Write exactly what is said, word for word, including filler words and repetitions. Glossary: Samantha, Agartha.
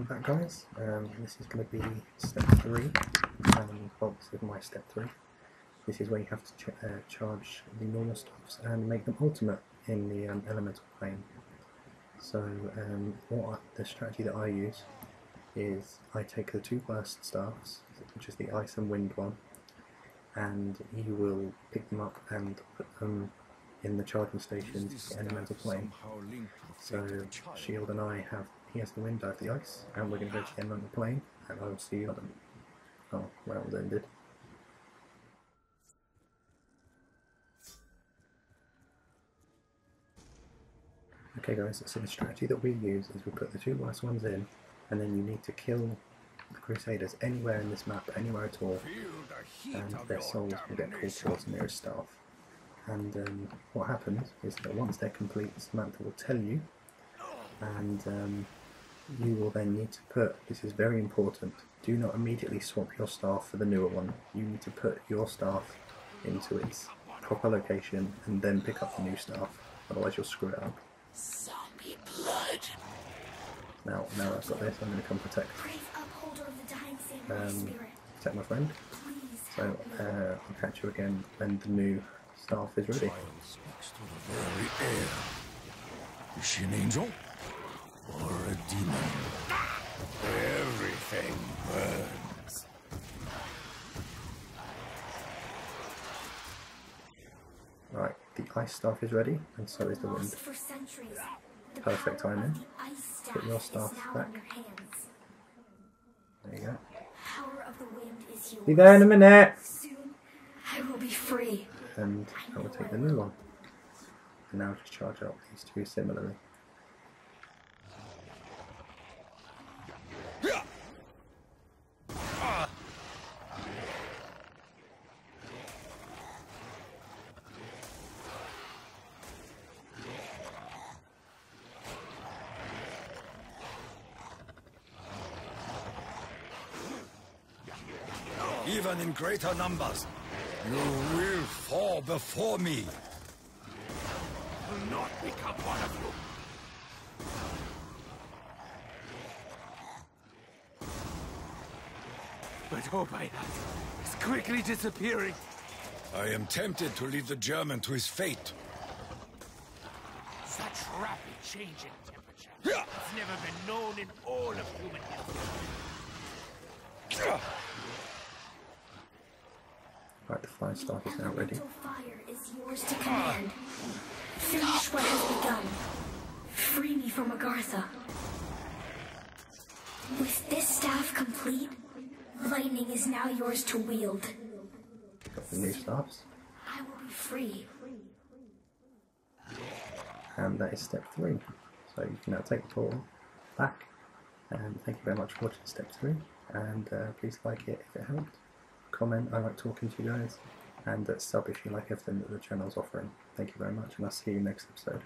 of that, guys. Um, this is going to be step three, and box is my step three. This is where you have to ch uh, charge the normal stuffs and make them ultimate in the um, elemental plane. So um, what I, the strategy that I use is I take the two worst staffs, which is the ice and wind one, and you will pick them up and put them in the charging stations in the elemental plane. So Shield and I have, he has the wind, I have the ice, and we're going to go to the elemental plane, and I will see you at them. Oh, well, that ended. Okay guys, so the strategy that we use is we put the two worst ones in, and then you need to kill the Crusaders anywhere in this map, anywhere at all, and their souls will get called towards the nearest staff. And um, what happens is that once they're complete, Samantha will tell you, and um, you will then need to put, this is very important, do not immediately swap your staff for the newer one. You need to put your staff into its proper location and then pick up the new staff, otherwise you'll screw it up. Zombie blood. Now, now I've got this, I'm going to come protect, um, protect my friend. So uh, I'll catch you again when the new staff is ready. Is she an angel or a demon? Everything burns. Right, the ice staff is ready, and so is the wind. Perfect timing. Put your staff back. There you go. Be there in a minute. Soon I will be free. And I will take the new one. And now just charge up these two similarly. Even in greater numbers, you will fall before me. I will not become one of you. But oh my God, it's quickly disappearing. I am tempted to leave the German to his fate. Such rapid change in temperature. Yeah. It's never been known in all of human history. Yeah. Right, the fire staff is now ready. Fire is yours to command. Finish what has begun. Free me from Agartha. With this staff complete, lightning is now yours to wield. Got the new staffs. I will be free. And that is step three. So you can now take the portal back. And thank you very much for watching step three. And uh, please like it if it helped. Comment, I like talking to you guys, and uh, sub if you like everything that the channel's offering. Thank you very much, and I'll see you next episode.